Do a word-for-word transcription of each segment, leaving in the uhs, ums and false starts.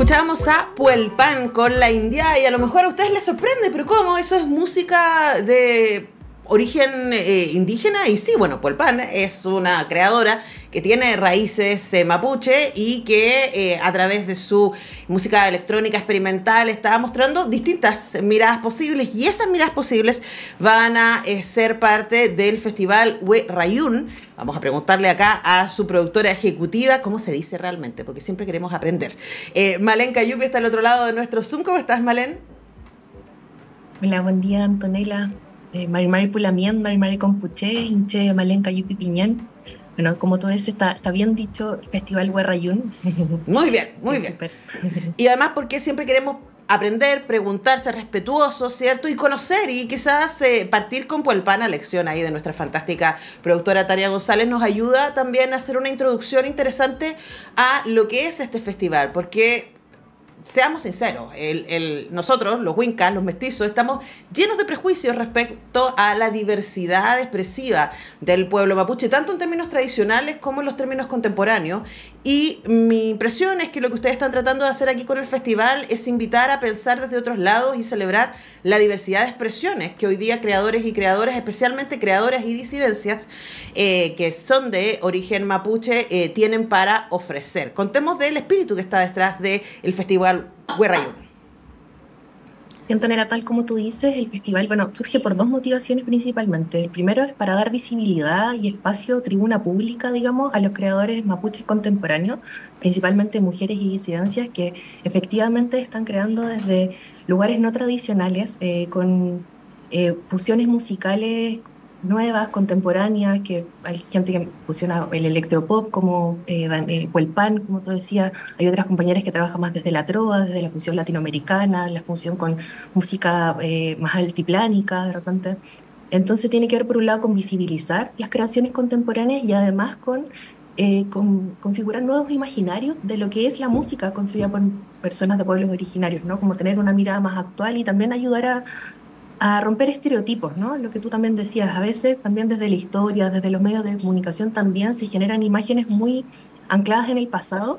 Escuchábamos a Puelpan con La India, y a lo mejor a ustedes les sorprende, pero ¿cómo? Eso es música de origen eh, indígena. Y sí, bueno, Puelpan es una creadora que tiene raíces eh, mapuche y que eh, a través de su música electrónica experimental estaba mostrando distintas miradas posibles, y esas miradas posibles van a eh, ser parte del festival We Rayün. Vamos a preguntarle acá a su productora ejecutiva cómo se dice realmente, porque siempre queremos aprender. Eh, Malén Cayupi está al otro lado de nuestro Zoom. ¿Cómo estás, Malén? Hola, buen día, Antonella. Eh, Marimari Pulamien, Marimari Compuché, Inche Malén Cayupi Piñán. Bueno, como tú dices, está, está bien dicho el Festival We Rayün. Muy bien, muy bien. Super. Y además porque siempre queremos aprender, preguntar, ser respetuosos, ¿cierto? Y conocer, y quizás eh, partir con Puelpan, lección ahí de nuestra fantástica productora Tania González, nos ayuda también a hacer una introducción interesante a lo que es este festival, porque seamos sinceros, el, el, nosotros, los huincas, los mestizos, estamos llenos de prejuicios respecto a la diversidad expresiva del pueblo mapuche, tanto en términos tradicionales como en los términos contemporáneos. Y mi impresión es que lo que ustedes están tratando de hacer aquí con el festival es invitar a pensar desde otros lados y celebrar la diversidad de expresiones que hoy día creadores y creadoras, especialmente creadoras y disidencias eh, que son de origen mapuche, eh, tienen para ofrecer. Contemos del espíritu que está detrás del festival We Rayün. Sí, Antonella, tal como tú dices, el festival, bueno, surge por dos motivaciones principalmente. El primero es para dar visibilidad y espacio, tribuna pública, digamos, a los creadores mapuches contemporáneos, principalmente mujeres y disidencias que efectivamente están creando desde lugares no tradicionales, eh, con eh, fusiones musicales nuevas, contemporáneas, que hay gente que fusiona el electropop como eh, Puelpan, como tú decías. Hay otras compañeras que trabajan más desde la trova, desde la fusión latinoamericana, la fusión con música eh, más altiplánica de repente. Entonces tiene que ver por un lado con visibilizar las creaciones contemporáneas y además con Eh, con, configurar nuevos imaginarios de lo que es la música construida por personas de pueblos originarios, ¿no? Como tener una mirada más actual y también ayudar a a romper estereotipos, ¿no? Lo que tú también decías, a veces también desde la historia, desde los medios de comunicación también se generan imágenes muy ancladas en el pasado,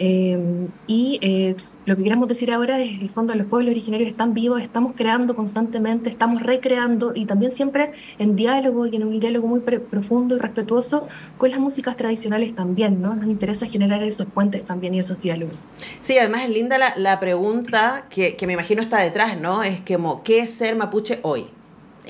eh, y eh, lo que queremos decir ahora es, en el fondo, los pueblos originarios están vivos, estamos creando constantemente, estamos recreando, y también siempre en diálogo y en un diálogo muy profundo y respetuoso con las músicas tradicionales también, ¿no? Nos interesa generar esos puentes también y esos diálogos. Sí, además es linda la, la pregunta que, que me imagino está detrás, ¿no? Es que, ¿qué es ser mapuche hoy?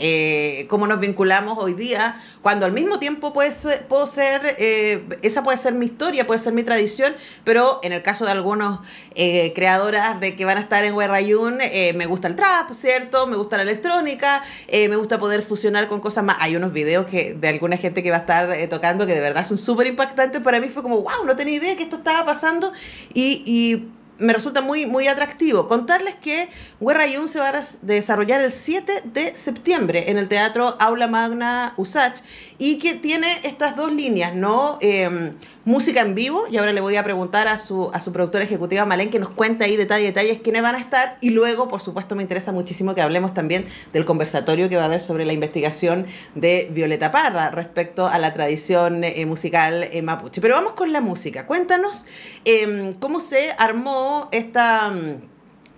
Eh, ¿Cómo nos vinculamos hoy día? Cuando al mismo tiempo puede ser, puedo ser eh, esa puede ser mi historia, puede ser mi tradición, pero en el caso de algunos eh, creadoras de que van a estar en We Rayün, eh, me gusta el trap, ¿cierto? Me gusta la electrónica, eh, me gusta poder fusionar con cosas más. Hay unos videos que, de alguna gente que va a estar eh, tocando, que de verdad son súper impactantes. Para mí fue como, wow, no tenía idea que esto estaba pasando, y y me resulta muy, muy atractivo. Contarles que We Rayün se va a desarrollar el siete de septiembre en el Teatro Aula Magna U S A C H, y que tiene estas dos líneas, ¿no? Eh, música en vivo, y ahora le voy a preguntar a su, a su productora ejecutiva Malén, que nos cuente ahí detalle, detalles, quiénes van a estar, y luego, por supuesto, me interesa muchísimo que hablemos también del conversatorio que va a haber sobre la investigación de Violeta Parra respecto a la tradición eh, musical eh, mapuche. Pero vamos con la música. Cuéntanos eh, cómo se armó Esta,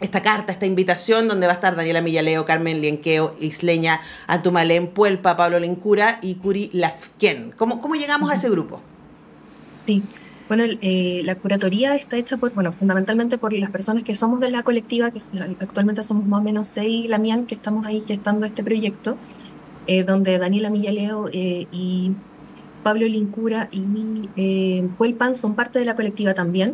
esta carta, esta invitación, donde va a estar Daniela Millaleo, Carmen Lienqueo, Isleña, Antumalén, Puelpa, Pablo Lincura y Curi Lafquén. ¿Cómo, cómo llegamos a ese grupo? Sí, bueno, eh, la curatoría está hecha por, bueno, fundamentalmente por las personas que somos de la colectiva, que actualmente somos más o menos seis, la mía, que estamos ahí gestando este proyecto, eh, donde Daniela Millaleo eh, y Pablo Lincura y eh, Puelpan son parte de la colectiva también.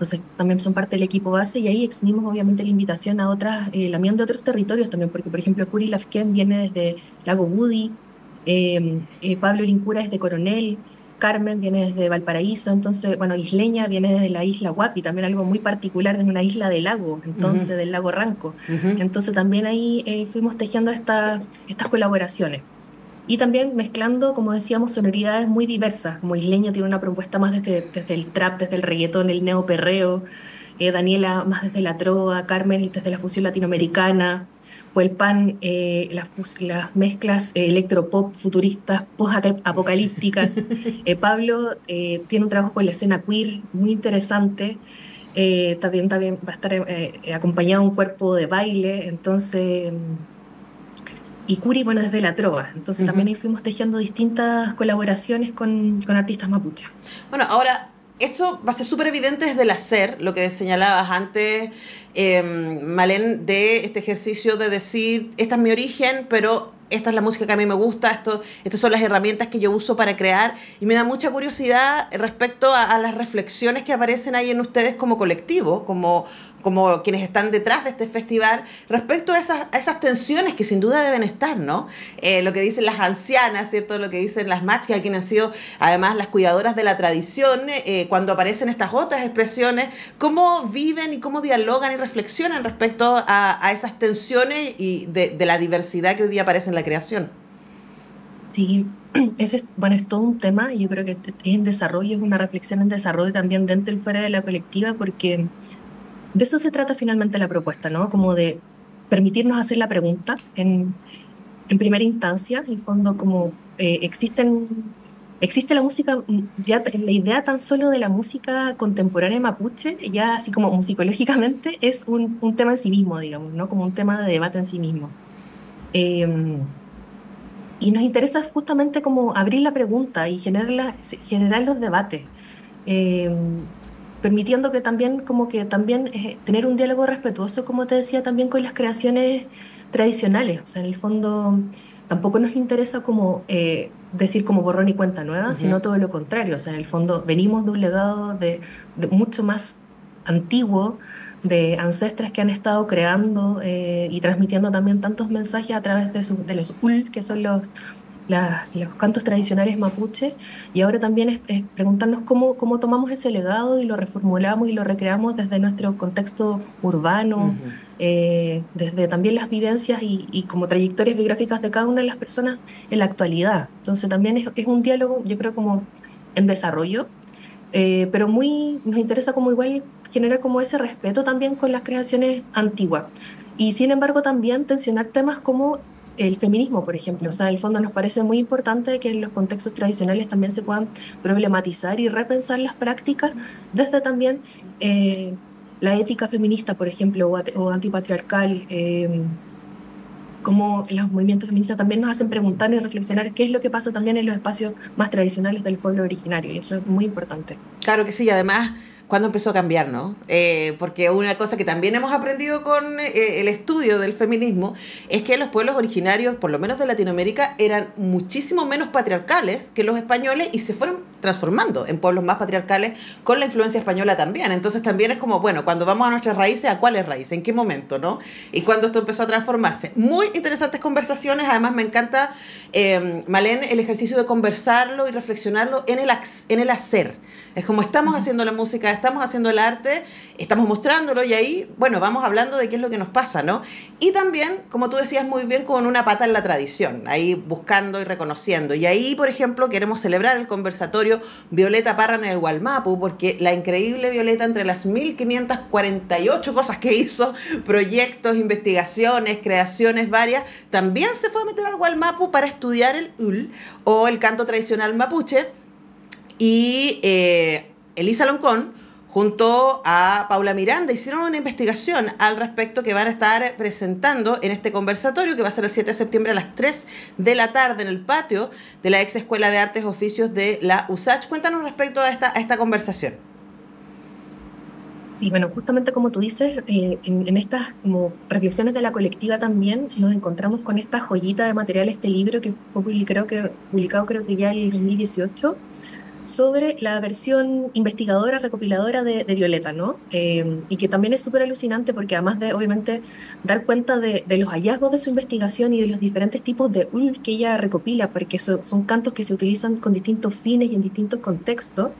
Entonces también son parte del equipo base, y ahí extendimos obviamente la invitación a otras, eh, la mía de otros territorios también, porque por ejemplo Curi Lafquén viene desde Lago Woody, eh, eh, Pablo Lincura es de Coronel, Carmen viene desde Valparaíso, entonces, bueno, Isleña viene desde la isla Huapi, también algo muy particular, desde una isla de lago, entonces, uh-huh. del lago Ranco. Uh-huh. Entonces también ahí eh, fuimos tejiendo esta, estas colaboraciones. Y también mezclando, como decíamos, sonoridades muy diversas, como Isleña tiene una propuesta más desde, desde el trap, desde el reggaetón, el neoperreo, eh, Daniela más desde la trova, Carmen desde la fusión latinoamericana, Puelpan, eh, las, las mezclas eh, electropop, futuristas, post-apocalípticas, eh, Pablo eh, tiene un trabajo con la escena queer muy interesante, eh, también, también va a estar eh, acompañado un cuerpo de baile, entonces... Y Curi, bueno, desde la trova. Entonces, uh-huh, también ahí fuimos tejiendo distintas colaboraciones con, con artistas mapuches. Bueno, ahora, esto va a ser súper evidente desde el hacer, lo que señalabas antes, eh, Malén, de este ejercicio de decir, esta es mi origen, pero esta es la música que a mí me gusta, esto, estas son las herramientas que yo uso para crear. Y me da mucha curiosidad respecto a, a las reflexiones que aparecen ahí en ustedes como colectivo, como... como quienes están detrás de este festival, respecto a esas, a esas tensiones que sin duda deben estar, ¿no? Eh, lo que dicen las ancianas, ¿cierto? Lo que dicen las machas, quienes han sido además las cuidadoras de la tradición, eh, cuando aparecen estas otras expresiones, ¿cómo viven y cómo dialogan y reflexionan respecto a, a esas tensiones y de, de la diversidad que hoy día aparece en la creación? Sí, ese es, bueno, es todo un tema, yo creo que es en desarrollo, es una reflexión en desarrollo también dentro y fuera de la colectiva, porque... de eso se trata finalmente la propuesta, ¿no? Como de permitirnos hacer la pregunta en, en primera instancia, en el fondo, como eh, existen, existe la música, ya, la idea tan solo de la música contemporánea mapuche, ya así como musicológicamente, es un, un tema en sí mismo, digamos, ¿no? Como un tema de debate en sí mismo. Eh, y nos interesa justamente como abrir la pregunta y generar, la, generar los debates. Eh, permitiendo que también, como que también eh, tener un diálogo respetuoso, como te decía, también con las creaciones tradicionales. O sea, en el fondo tampoco nos interesa como eh, decir como borrón y cuenta nueva, uh-huh, sino todo lo contrario. O sea, en el fondo venimos de un legado de, de mucho más antiguo, de ancestras que han estado creando eh, y transmitiendo también tantos mensajes a través de, su, de los U L, que son los... La, los cantos tradicionales mapuche, y ahora también es, es preguntarnos cómo, cómo tomamos ese legado y lo reformulamos y lo recreamos desde nuestro contexto urbano, uh-huh, eh, desde también las vivencias y, y como trayectorias biográficas de cada una de las personas en la actualidad. Entonces también es, es un diálogo, yo creo, como en desarrollo, eh, pero muy nos interesa como igual generar como ese respeto también con las creaciones antiguas. Y sin embargo también tensionar temas como el feminismo, por ejemplo. O sea, en el fondo nos parece muy importante que en los contextos tradicionales también se puedan problematizar y repensar las prácticas desde también eh, la ética feminista, por ejemplo, o, o antipatriarcal, eh, como los movimientos feministas también nos hacen preguntar y reflexionar qué es lo que pasa también en los espacios más tradicionales del pueblo originario, y eso es muy importante. Claro que sí, y además... ¿cuándo empezó a cambiar, no? Eh, porque una cosa que también hemos aprendido con eh, el estudio del feminismo es que los pueblos originarios, por lo menos de Latinoamérica, eran muchísimo menos patriarcales que los españoles y se fueron transformando en pueblos más patriarcales con la influencia española también. Entonces también es como, bueno, cuando vamos a nuestras raíces, ¿a cuáles raíces? ¿En qué momento, no? Y cuando esto empezó a transformarse. Muy interesantes conversaciones. Además me encanta, eh, Malén, el ejercicio de conversarlo y reflexionarlo en el, en el hacer. Es como estamos haciendo la música, estamos haciendo el arte, estamos mostrándolo y ahí, bueno, vamos hablando de qué es lo que nos pasa, ¿no? Y también, como tú decías muy bien, con una pata en la tradición, ahí buscando y reconociendo. Y ahí, por ejemplo, queremos celebrar el conversatorio Violeta Parra en el Wallmapu, porque la increíble Violeta, entre las mil quinientas cuarenta y ocho cosas que hizo, proyectos, investigaciones, creaciones varias, también se fue a meter al Wallmapu para estudiar el U L, o el canto tradicional mapuche, y eh, Elisa Loncón junto a Paula Miranda hicieron una investigación al respecto que van a estar presentando en este conversatorio que va a ser el siete de septiembre a las tres de la tarde en el patio de la ex Escuela de Artes y Oficios de la U S A C H. Cuéntanos respecto a esta, a esta conversación. Sí, bueno, justamente como tú dices, eh, en, en estas como reflexiones de la colectiva también nos encontramos con esta joyita de material, este libro que fue publicado, que, publicado creo que ya en el dos mil dieciocho, sobre la versión investigadora, recopiladora de, de Violeta, ¿no? Eh, y que también es súper alucinante porque además de, obviamente, dar cuenta de, de los hallazgos de su investigación y de los diferentes tipos de U L que ella recopila, porque so, son cantos que se utilizan con distintos fines y en distintos contextos,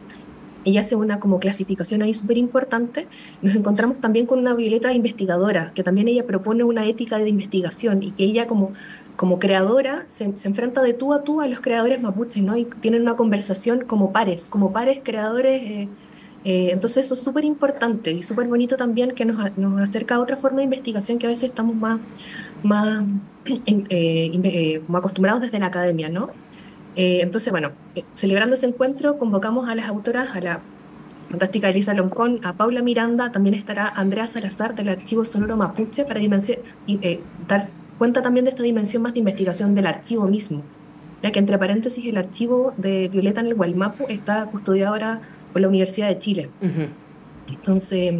ella hace una como clasificación ahí súper importante. Nos encontramos también con una Violeta investigadora, que también ella propone una ética de investigación y que ella como... como creadora, se, se enfrenta de tú a tú a los creadores mapuches, ¿no? Y tienen una conversación como pares, como pares creadores. Eh, eh, entonces eso es súper importante y súper bonito también que nos, nos acerca a otra forma de investigación que a veces estamos más, más eh, eh, acostumbrados desde la academia, ¿no? Eh, entonces, bueno, eh, celebrando ese encuentro, convocamos a las autoras, a la fantástica Elisa Loncón, a Paula Miranda, también estará Andrea Salazar del Archivo Sonoro Mapuche para dimensi- y, eh, dar cuenta también de esta dimensión más de investigación del archivo mismo, ya que entre paréntesis el archivo de Violeta en el Wallmapu está custodiado ahora por la Universidad de Chile. Uh-huh. Entonces,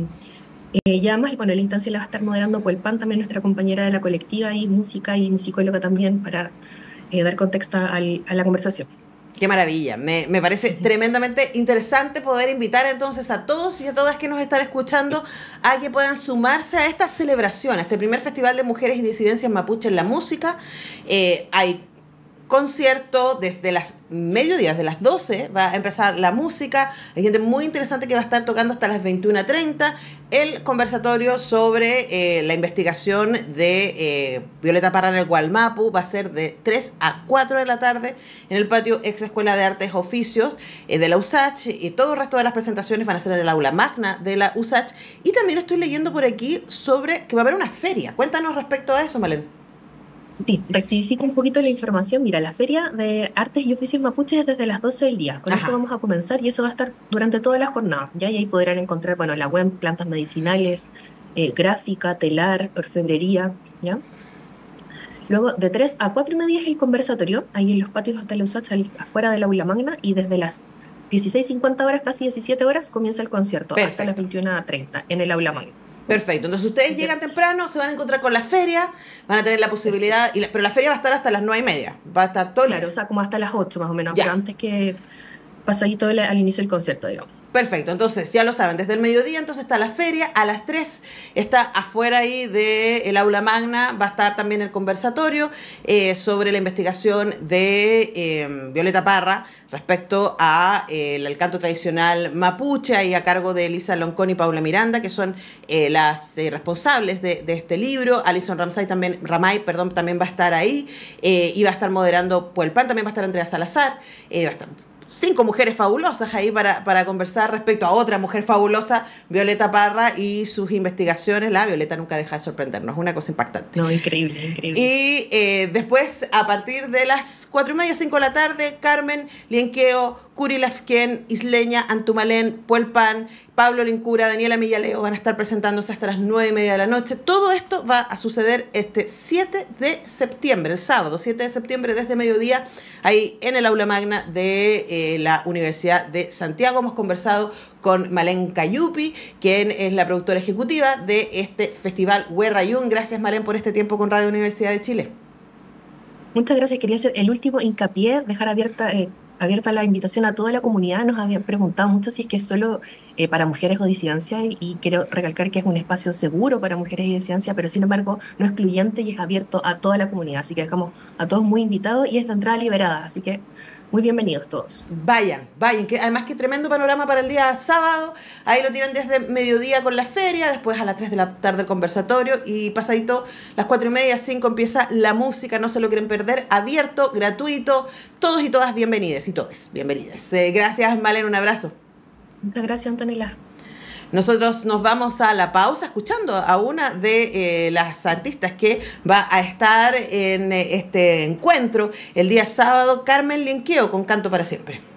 eh, ya más, bueno, la instancia la va a estar moderando Puelpan, también nuestra compañera de la colectiva y música y musicóloga también para eh, dar contexto al, a la conversación. Qué maravilla, me, me parece tremendamente interesante poder invitar entonces a todos y a todas que nos están escuchando a que puedan sumarse a esta celebración, a este primer Festival de Mujeres y Disidencias Mapuche en la Música. Eh, hay concierto desde las mediodías, de las doce va a empezar la música, hay gente muy interesante que va a estar tocando hasta las veintiuna treinta, el conversatorio sobre eh, la investigación de eh, Violeta Parra en el Wallmapu va a ser de tres a cuatro de la tarde en el patio ex Escuela de Artes Oficios eh, de la U S A C H, y todo el resto de las presentaciones van a ser en el aula magna de la U S A C H. Y también estoy leyendo por aquí sobre que va a haber una feria. Cuéntanos respecto a eso, Malén. Sí, rectifico un poquito la información. Mira, la Feria de Artes y Oficios Mapuches es desde las doce del día. Con Ajá. eso vamos a comenzar y eso va a estar durante toda la jornada. Ya, y ahí podrán encontrar, bueno, la web, plantas medicinales, eh, gráfica, telar, orfebrería, ¿ya? Luego, de tres a cuatro y media es el conversatorio, ahí en los patios de la U S A C H, afuera del aula magna, y desde las dieciséis cincuenta horas, casi diecisiete horas, comienza el concierto. Perfecto. Hasta las veintiuna treinta en el aula magna. Perfecto, entonces ustedes llegan temprano, se van a encontrar con la feria, van a tener la posibilidad, sí. y la, pero la feria va a estar hasta las nueve y media, va a estar todo. Claro, el... o sea, como hasta las ocho más o menos, ya. Pero antes que pasadito todo el, al inicio del concierto, digamos. Perfecto, entonces ya lo saben, desde el mediodía entonces está la feria, a las tres está afuera ahí del aula magna, va a estar también el conversatorio eh, sobre la investigación de eh, Violeta Parra respecto al eh, canto tradicional mapuche, ahí a cargo de Elisa Loncón y Paula Miranda, que son eh, las eh, responsables de, de este libro. Alison Ramsay también, Ramay, perdón, también va a estar ahí, eh, y va a estar moderando Puelpan, también va a estar Andrea Salazar, eh, va a estar... Cinco mujeres fabulosas ahí para, para conversar respecto a otra mujer fabulosa, Violeta Parra, y sus investigaciones. La Violeta nunca deja de sorprendernos, es una cosa impactante. No, increíble, increíble. Y eh, después, a partir de las cuatro y media, cinco de la tarde, Carmen Lienqueo, Curi Lafquén, Isleña, Antumalén, Puelpan, Pablo Lincura, Daniela Millaleo van a estar presentándose hasta las nueve y media de la noche. Todo esto va a suceder este siete de septiembre, el sábado siete de septiembre, desde mediodía, ahí en el aula magna de... Eh, la Universidad de Santiago. Hemos conversado con Malén Cayupi, quien es la productora ejecutiva de este festival We Rayün. Gracias, Malén, por este tiempo con Radio Universidad de Chile. Muchas gracias. Quería hacer el último hincapié, dejar abierta, eh, abierta la invitación a toda la comunidad. Nos habían preguntado mucho si es que es solo eh, para mujeres o disidencias, y, y quiero recalcar que es un espacio seguro para mujeres y disidencias, pero sin embargo no excluyente y es abierto a toda la comunidad. Así que dejamos a todos muy invitados y es de entrada liberada. Así que muy bienvenidos todos. Vayan, vayan, que además que tremendo panorama para el día sábado. Ahí lo tienen desde mediodía con la feria, después a las tres de la tarde el conversatorio y pasadito las cuatro y media, cinco empieza la música, no se lo quieren perder, abierto, gratuito, todos y todas bienvenidas y todes, bienvenidas. Eh, gracias, Malén, un abrazo. Muchas gracias, Antonella. Nosotros nos vamos a la pausa escuchando a una de eh, las artistas que va a estar en eh, este encuentro el día sábado, Carmen Lienqueo, con Canto para Siempre.